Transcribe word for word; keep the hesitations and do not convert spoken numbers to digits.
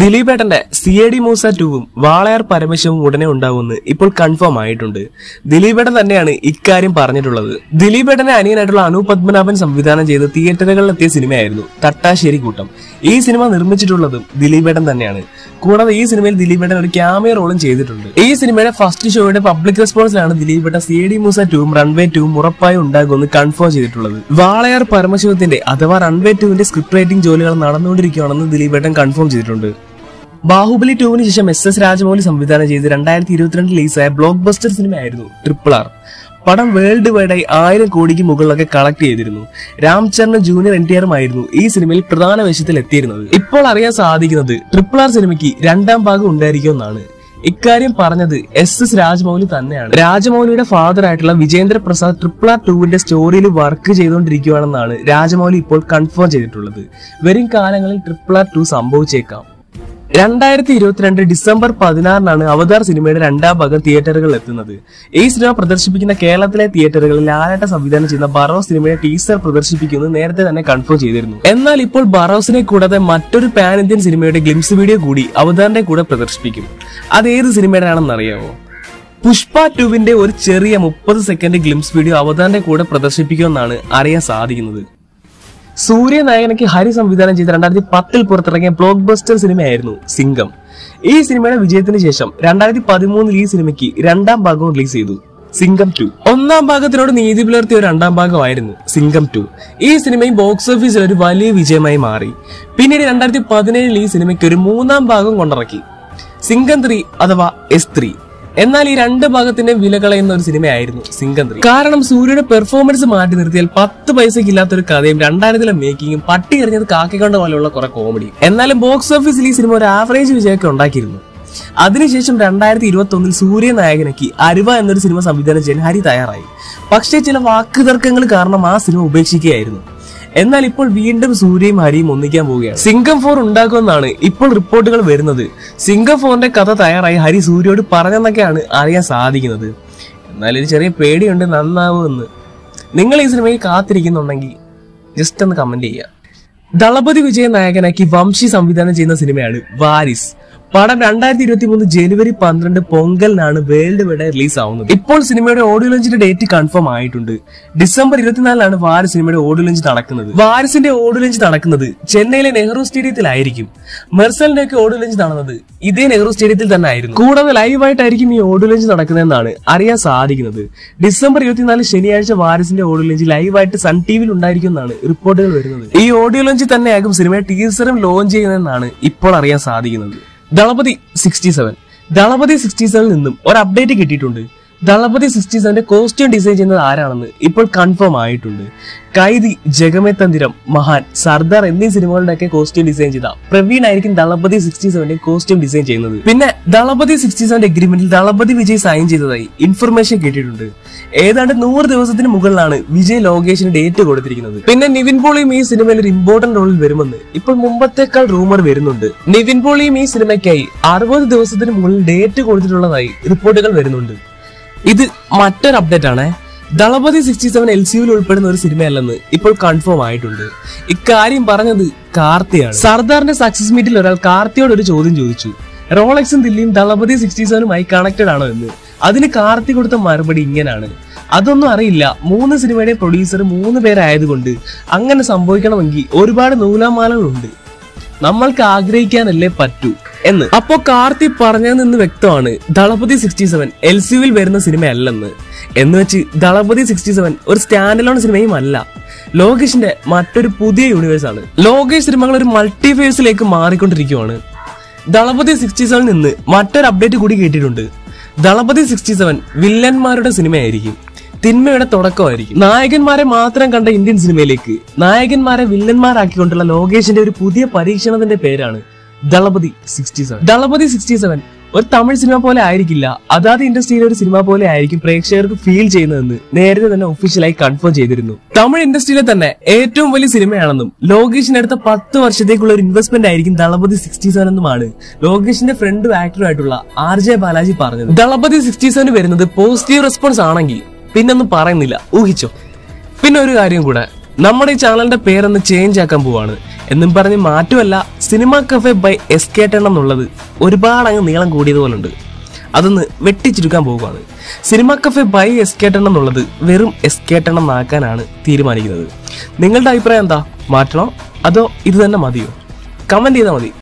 ദിലീപ് ഏട്ടന്റെ C I D Musa ടൂവും വാളയാർ പരമശിവവും ഉടനെ ഉണ്ടാവുമെന്ന് ഇപ്പോൾ കൺഫേം ആയിട്ടുണ്ട്. ദിലീപ് ഏട്ടൻ തന്നെയാണ് ഇക്കാര്യം പറഞ്ഞിട്ടുള്ളത്. ദിലീപ് ഏട്ടനെ അനിയനായിട്ടുള്ള അനു പത്മനാഭൻ സംവിധാനം ചെയ്ത് തിയേറ്ററുകളിലെത്തിയ സിനിമയായിരുന്നു തട്ടാശ്ശേരി കൂട്ടം. ഈ സിനിമ നിർമ്മിച്ചിട്ടുള്ളതും ദിലീപ് ഏട്ടൻ തന്നെയാണ്. കൂടാതെ ഈ സിനിമയിൽ ദിലീപ് ഏട്ടൻ ഒരു ക്യാമിയോ റോളും ചെയ്തിട്ടുണ്ട്. ഈ സിനിമയുടെ ഫസ്റ്റ് ഷോയുടെ പബ്ലിക് റെസ്പോൺസിലാണ് ദിലീപ് ഏട്ടൻ സി ഐ ഡി മൂസ ടൂവും റൺവേ ടൂവും ഉറപ്പായി ഉണ്ടാകുമെന്ന് കൺഫേം ചെയ്തിട്ടുള്ളത്. വാളയാർ പരമശിവത്തിന്റെ അഥവാ റൺവേ ടൂവിന്റെ സ്ക്രിപ്റ്റ് റൈറ്റിംഗ് ജോലികൾ നടന്നുകൊണ്ടിരിക്കുകയാണെന്ന് ദിലീപ് ഏട്ടൻ കൺഫേം ചെയ്തിട്ടുണ്ട്. ബാഹുബലി ടൂവിന് ശേഷം എസ് എസ് രാജമൗലി സംവിധാനം ചെയ്ത് രണ്ടായിരത്തി ഇരുപത്തിരണ്ടിൽ റിലീസായ ബ്ലോക്ക് ബസ്റ്റർ സിനിമയായിരുന്നു ട്രിപ്പിൾ ആർ. പടം വേൾഡ് വൈഡായി ആയിരം കോടിക്ക് മുകളിലൊക്കെ കളക്ട് ചെയ്തിരുന്നു. രാം ചരനും ജൂനിയർ എൻ ടി ആറുമായിരുന്നു ഈ സിനിമയിൽ പ്രധാന വേഷത്തിൽ എത്തിയിരുന്നത്. ഇപ്പോൾ അറിയാൻ സാധിക്കുന്നത് ട്രിപ്പിൾ ആർ സിനിമയ്ക്ക് രണ്ടാം ഭാഗം ഉണ്ടായിരിക്കുമെന്നാണ്. ഇക്കാര്യം പറഞ്ഞത് എസ് എസ് രാജമൗലി തന്നെയാണ്. രാജമൗലിയുടെ ഫാദർ ആയിട്ടുള്ള വിജേന്ദ്ര പ്രസാദ് ട്രിപ്പിൾ ആർ ടൂവിന്റെ സ്റ്റോറിയിൽ വർക്ക് ചെയ്തുകൊണ്ടിരിക്കുകയാണെന്നാണ് രാജമൗലി ഇപ്പോൾ കൺഫേം ചെയ്തിട്ടുള്ളത്. വരും കാലങ്ങളിൽ ട്രിപ്പിൾ ആർ ടു സംഭവിച്ചേക്കാം. രണ്ടായിരത്തി ഇരുപത്തിരണ്ട് ഡിസംബർ പതിനാറിനാണ് അവതാർ സിനിമയുടെ രണ്ടാം ഭാഗം തിയേറ്ററുകളിൽ എത്തുന്നത്. ഈ സിനിമ പ്രദർശിപ്പിക്കുന്ന കേരളത്തിലെ തിയേറ്ററുകളിൽ ലാലേട്ട സംവിധാനം ചെയ്യുന്ന ബറോസ് സിനിമയുടെ ടീസർ പ്രദർശിപ്പിക്കുന്നത് നേരത്തെ തന്നെ കൺഫേം ചെയ്തിരുന്നു. എന്നാൽ ഇപ്പോൾ ബറോസിനെ കൂടാതെ മറ്റൊരു പാൻ ഇന്ത്യൻ സിനിമയുടെ ഗ്ലിംസ് വീഡിയോ കൂടി അവതാറിന്റെ കൂടെ പ്രദർശിപ്പിക്കും. അത് ഏത് സിനിമയുടെയാണെന്ന് അറിയാമോ? പുഷ്പ ടൂവിന്റെ ഒരു ചെറിയ മുപ്പത് സെക്കൻഡ് ഗ്ലിംസ് വീഡിയോ അവതാറിന്റെ കൂടെ പ്രദർശിപ്പിക്കുമെന്നാണ് അറിയാൻ സാധിക്കുന്നത്. സൂര്യനായകനക്ക് ഹരി സംവിധാനം ചെയ്ത രണ്ടായിരത്തി പത്തിൽ പുറത്തിറങ്ങിയ ബ്ലോക്ക് ബസ്റ്റർ സിനിമയായിരുന്നു സിംഗം. ഈ സിനിമയുടെ വിജയത്തിന് ശേഷം രണ്ടായിരത്തി പതിമൂന്നിൽ ഈ സിനിമയ്ക്ക് രണ്ടാം ഭാഗവും റിലീസ് ചെയ്തു സിംഗം ടു. ഒന്നാം ഭാഗത്തിനോട് നീതി പുലർത്തിയ ഒരു രണ്ടാം ഭാഗമായിരുന്നു സിംഗം ടു. ഈ സിനിമയും ബോക്സ് ഓഫീസിൽ ഒരു വലിയ വിജയമായി മാറി. പിന്നീട് രണ്ടായിരത്തി പതിനേഴിൽ ഈ സിനിമയ്ക്ക് ഒരു മൂന്നാം ഭാഗം കൊണ്ടിറക്കി സിംഗം ത്രീ അഥവാ എസ് ത്രീ. എന്നാൽ ഈ രണ്ട് ഭാഗത്തിന്റെ വില കളയുന്ന ഒരു സിനിമയായിരുന്നു സിംഗം ത്രീ. കാരണം സൂര്യയുടെ പെർഫോമൻസ് മാറ്റി നിർത്തിയാൽ പത്ത് പൈസയ്ക്ക് ഇല്ലാത്തൊരു കഥയും രണ്ടായിരത്തിലെ മേക്കിങ്ങും പട്ടി എറിഞ്ഞത് കാക്കിക്കൊണ്ട് പോലെയുള്ള കുറെ കോമഡി. എന്നാലും ബോക്സ് ഓഫീസിൽ ഈ സിനിമ ഒരു ആവറേജ് വിജയമൊക്കെ ഉണ്ടാക്കിയിരുന്നു. അതിനുശേഷം രണ്ടായിരത്തി ഇരുപത്തി ഒന്നിൽ സൂര്യ നായകനക്ക് അരുവ എന്നൊരു സിനിമ സംവിധാനം ചെയ്യാൻ ഹരി തയ്യാറായി. പക്ഷേ ചില വാക്ക് തർക്കങ്ങൾ കാരണം ആ സിനിമ ഉപേക്ഷിക്കുകയായിരുന്നു. എന്നാൽ ഇപ്പോൾ വീണ്ടും സൂര്യയും ഹരിയും ഒന്നിക്കാൻ പോവുകയാണ്. സിംഗം ഫോർ ഉണ്ടാക്കുമെന്നാണ് ഇപ്പോൾ റിപ്പോർട്ടുകൾ വരുന്നത്. സിംഗം ഫോറിന്റെ കഥ തയ്യാറായി ഹരി സൂര്യയോട് പറഞ്ഞെന്നൊക്കെയാണ് അറിയാൻ സാധിക്കുന്നത്. എന്നാൽ ഒരു ചെറിയ പേടിയുണ്ട് നന്നാവുമെന്ന്. നിങ്ങൾ ഈ സിനിമയിൽ കാത്തിരിക്കുന്നുണ്ടെങ്കിൽ ജസ്റ്റ് ഒന്ന് കമന്റ് ചെയ്യുക. ദളപതി വിജയ നായകനാക്കി വംശി സംവിധാനം ചെയ്യുന്ന സിനിമയാണ് വാരിസ്. പടം രണ്ടായിരത്തി ഇരുപത്തി മൂന്ന് ജനുവരി പന്ത്രണ്ട് പൊങ്കലിനാണ് വേൾഡ് വൈഡ് റിലീസ് ആവുന്നത്. ഇപ്പോൾ സിനിമയുടെ ഓഡിയോ ലോഞ്ചിന്റെ ഡേറ്റ് കൺഫേം ആയിട്ടുണ്ട്. ഡിസംബർ ഇരുപത്തിനാലിനാണ് വാരിസ് സിനിമയുടെ ഓഡിയോ ലോഞ്ച് നടക്കുന്നത്. വാരിസിന്റെ ഓഡിയോ ലോഞ്ച് നടക്കുന്നത് ചെന്നൈയിലെ നെഹ്റു സ്റ്റേഡിയത്തിലായിരിക്കും. മെർസലിന്റെ ഒക്കെ ഓഡിയോ ലോഞ്ച് നടന്നത് ഇതേ നെഹ്റു സ്റ്റേഡിയത്തിൽ തന്നെ ആയിരുന്നു. കൂടാതെ ലൈവായിട്ടായിരിക്കും ഈ ഓഡിയോ ലോഞ്ച് നടക്കുന്നതെന്നാണ് അറിയാൻ സാധിക്കുന്നത്. ഡിസംബർ ഇരുപത്തിനാല് ശനിയാഴ്ച വാരിസിന്റെ ഓഡിയോ ലോഞ്ച് ലൈവായിട്ട് സൺ ടി വിയിൽ ഉണ്ടായിരിക്കും എന്നാണ് റിപ്പോർട്ടുകൾ വരുന്നത്. ഈ ഓഡിയോ ലോഞ്ചിൽ തന്നെയാകും സിനിമയുടെ ടീസറും ലോഞ്ച് ചെയ്യുന്നതെന്നാണ് ഇപ്പോൾ അറിയാൻ സാധിക്കുന്നത്. Thalapathy sixty seven Thalapathy sixty സെവനിൽ നിന്നും ഒരു അപ്ഡേറ്റ് കിട്ടിയിട്ടുണ്ട്. ദളപതി സിക്സ്റ്റി സെവന്റെ കോസ്റ്റ്യൂം ഡിസൈൻ ചെയ്യുന്നത് ആരാണെന്ന് ഇപ്പോൾ കൺഫേം ആയിട്ടുണ്ട്. കൈദി, ജഗമേതന്തിരം, മഹാൻ, സർദാർ എന്നീ സിനിമകളുടെയൊക്കെ കോസ്റ്റ്യൂം ഡിസൈൻ ചെയ്ത പ്രവീൺ ആയിരിക്കും ദളപതി സിക്സ്റ്റി സെവന്റെ കോസ്റ്റ്യൂം ഡിസൈൻ ചെയ്യുന്നത്. പിന്നെ ദളപതി സിക്സ്റ്റി സെവന്റെ എഗ്രിമെന്റിൽ ദളപതി വിജയ് സൈൻ ചെയ്തതായി ഇൻഫർമേഷൻ കിട്ടിയിട്ടുണ്ട്. ഏതാണ്ട് നൂറ് ദിവസത്തിന് മുകളിലാണ് വിജയ് ലോകേഷിന് ഡേറ്റ് കൊടുത്തിരിക്കുന്നത്. പിന്നെ നിവിൻ പോളിയും ഈ സിനിമയിൽ ഒരു ഇമ്പോർട്ടന്റ് റോളിൽ വരുമെന്ന് ഇപ്പോൾ മുമ്പത്തേക്കാൾ റൂമർ വരുന്നുണ്ട്. നിവിൻ പോളിയും ഈ സിനിമയ്ക്കായി അറുപത് ദിവസത്തിന് മുകളിൽ ഡേറ്റ് കൊടുത്തിട്ടുള്ളതായി റിപ്പോർട്ടുകൾ വരുന്നുണ്ട്. ഇത് മറ്റൊരു അപ്ഡേറ്റ് ആണ്. Thalapathy sixty seven L C യുവിൽ ഉൾപ്പെടുന്ന ഒരു സിനിമയല്ലെന്ന് ഇപ്പോൾ കൺഫേം ആയിട്ടുണ്ട്. ഇക്കാര്യം പറഞ്ഞത് കാർത്തിയാണ്. സർദാറിന്റെ സക്സസ് മീറ്റിൽ ഒരാൾ കാർത്തിയോട് ഒരു ചോദ്യം ചോദിച്ചു, റോളക്സും ദില്ലിയും ദളപതി സിക്സ്റ്റി സെവനുമായി കണക്റ്റഡ് ആണോ എന്ന്. അതിന് കാർത്തി കൊടുത്ത മറുപടി ഇങ്ങനെയാണ്, അതൊന്നും അറിയില്ല, മൂന്ന് സിനിമയുടെ പ്രൊഡ്യൂസർ മൂന്ന് പേരായതുകൊണ്ട് അങ്ങനെ സംഭവിക്കണമെങ്കിൽ ഒരുപാട് നൂലാമാലകളുണ്ട്, നമ്മൾക്ക് ആഗ്രഹിക്കാനല്ലേ പറ്റൂ എന്ന്. അപ്പോ കാർത്തി പറഞ്ഞതിൽ നിന്ന് വ്യക്തമാണ് Thalapathy sixty seven L C യുവിൽ വരുന്ന സിനിമയല്ലെന്ന്. എന്ന് വെച്ച് ദളപതി സിക്സ്റ്റി സെവൻ ഒരു സ്റ്റാൻഡ് അലോൺ സിനിമയും അല്ല, ലോകേഷിന്റെ മറ്റൊരു പുതിയ യൂണിവേഴ്സ് ആണ്. ലോകേഷ് സിനിമകൾ ഒരു മൾട്ടിവേഴ്സിലേക്ക് മാറിക്കൊണ്ടിരിക്കുകയാണ്. ദളപതി സിക്സ്റ്റി സെവനിൽ നിന്ന് മറ്റൊരു അപ്ഡേറ്റ് കൂടി കേട്ടിട്ടുണ്ട്. ദളപതി സിക്സ്റ്റി സെവൻ വില്ലന്മാരുടെ സിനിമയായിരിക്കും, തിന്മയുടെ തുടക്കമായിരിക്കും. നായകന്മാരെ മാത്രം കണ്ട ഇന്ത്യൻ സിനിമയിലേക്ക് നായകന്മാരെ വില്ലന്മാരാക്കിക്കൊണ്ടുള്ള ലോകേഷിന്റെ ഒരു പുതിയ പരീക്ഷണത്തിന്റെ പേരാണ് Thalapathy sixty seven. Thalapathy sixty seven ഒരു തമിഴ് സിനിമ പോലെ ആയിരിക്കില്ല, അതാത് ഇൻഡസ്ട്രിയിലെ ഒരു സിനിമ പോലെ ആയിരിക്കും പ്രേക്ഷകർക്ക് ഫീൽ ചെയ്യുന്നതെന്ന് നേരത്തെ തന്നെ ഒഫീഷ്യലായി കൺഫേം ചെയ്തിരുന്നു. തമിഴ് ഇൻഡസ്ട്രിയിലെ തന്നെ ഏറ്റവും വലിയ സിനിമയാണെന്നും ലോകേഷിന്റെ അടുത്ത പത്ത് വർഷത്തേക്കുള്ള ഒരു ഇൻവെസ്റ്റ്മെന്റ് ആയിരിക്കും ദളപതി സിക്സ്റ്റി സെവൻ എന്നുമാണ് ലോകേഷിന്റെ ഫ്രണ്ടും ആക്ടറുമായിട്ടുള്ള ആർ ജെ ബാലാജി പറഞ്ഞത്. ദളപതി സിക്സ്റ്റി സെവൻ വരുന്നത് പോസിറ്റീവ് റെസ്പോൺസ് ആണെങ്കിൽ പിന്നൊന്നും പറയുന്നില്ല, ഊഹിച്ചോ. പിന്നെ ഒരു കാര്യം കൂടെ, നമ്മുടെ ഈ ചാനലിന്റെ പേരൊന്ന് ചേഞ്ച് ആക്കാൻ പോവാണ്. എന്നും പറഞ്ഞ് മാറ്റുമല്ല cinema cafe by S K ten എന്നുള്ളത് ഒരുപാട് അങ്ങ് നീളം കൂടിയതുപോലുണ്ട്. അതൊന്ന് വെട്ടിച്ചുരുക്കാൻ പോകുകയാണ്. Cinema cafe by S K ten എന്നുള്ളത് വെറും എസ് കെ ടെൻ എന്നാക്കാനാണ് തീരുമാനിക്കുന്നത്. നിങ്ങളുടെ അഭിപ്രായം എന്താ? മാറ്റണോ അതോ ഇത് തന്നെ മതിയോ? കമൻറ്റ് ചെയ്താൽ മതി.